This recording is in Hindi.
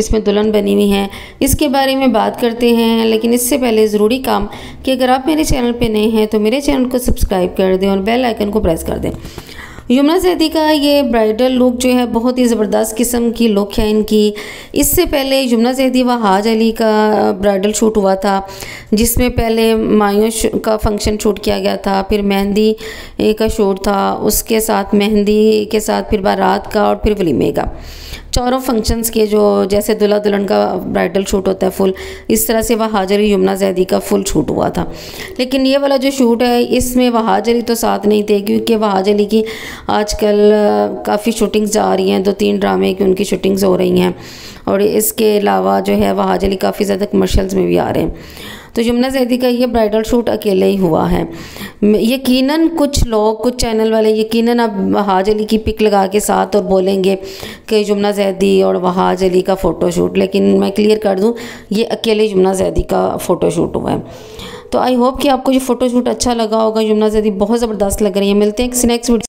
इसमें दुल्हन बनी हुई हैं, इसके बारे में बात करते हैं। लेकिन इससे पहले ज़रूरी काम कि अगर आप मेरे चैनल पे नए हैं तो मेरे चैनल को सब्सक्राइब कर दें और बेल आइकन को प्रेस कर दें। यमुना जैदी का ये ब्राइडल लुक जो है बहुत ही ज़बरदस्त किस्म की लुक है इनकी। इससे पहले यमुना जैदी वहाज अली का ब्राइडल शूट हुआ था, जिसमें पहले मायूश का फंक्शन शूट किया गया था, फिर मेहंदी का शूट था, उसके साथ मेहंदी के साथ फिर बारात का और फिर वलीमे का। चारों फंक्शंस के जो जैसे दूल्हा दुल्हन का ब्राइडल शूट होता है फुल, इस तरह से वहाज अली यमुना जैदी का फुल शूट हुआ था। लेकिन ये वाला जो शूट है इसमें वहाज अली तो साथ नहीं थे, क्योंकि वहाज अली की आजकल काफ़ी शूटिंग्स जा रही हैं, 2-3 ड्रामे की उनकी शूटिंग्स हो रही हैं और इसके अलावा जो है वहाज अली काफ़ी ज़्यादा कमर्शल्स में भी आ रहे हैं। तो यमुना जैदी का ये ब्राइडल शूट अकेले ही हुआ है। यकीनन कुछ लोग, कुछ चैनल वाले यकीनन अब वहाज अली की पिक लगा के साथ और बोलेंगे कि यमुना जैदी और वहाज अली का फ़ोटोशूट, लेकिन मैं क्लियर कर दूं ये अकेले यमुना जैदी का फ़ोटोशूट हुआ है। तो आई होप कि आपको ये फ़ोटोशूट अच्छा लगा होगा। यमुना जैदी बहुत ज़बरदस्त लग रही है। मिलते हैं नेक्स्ट वीडियो।